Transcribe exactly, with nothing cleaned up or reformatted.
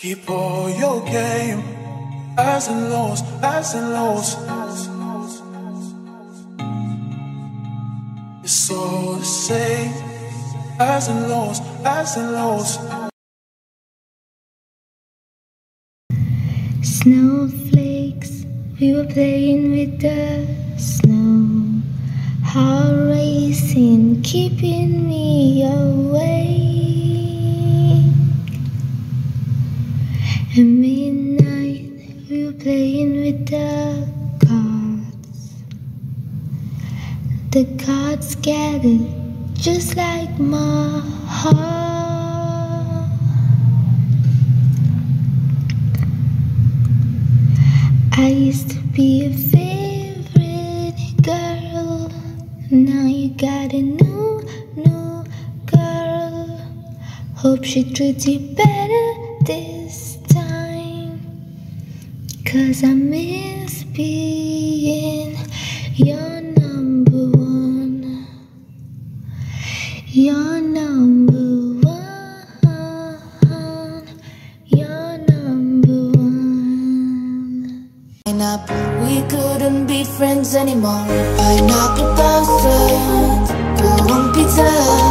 Keep all your game, highs and lows, highs and lows. It's all the same, highs and lows, highs and lows. Snowflakes, we were playing with the snow. Heart racing, keeping me awake. At midnight, we were playing with the cards. The cards scattered just like my heart. I used to be a favorite girl. Now you got a new, new girl. Hope she treats you better this time, 'cause I miss being your number one. Your number one. Pineapple, we couldn't be friends anymore. Pineapple pasta, go on pizza.